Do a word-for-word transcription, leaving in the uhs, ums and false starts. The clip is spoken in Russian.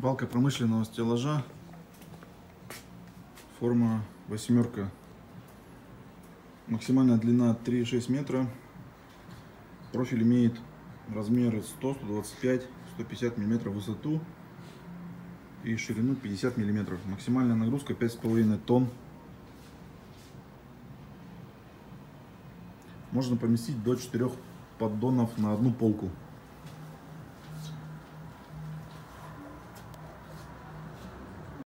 Балка промышленного стеллажа, форма восьмерка, максимальная длина три и шесть метра, профиль имеет размеры сто, сто двадцать пять, сто пятьдесят миллиметров в высоту и ширину пятьдесят миллиметров, максимальная нагрузка пять с половиной тонн, можно поместить до четырёх поддонов на одну полку.